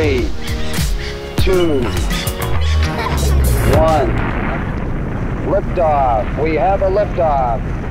3, 2, 1. Liftoff. We have a liftoff.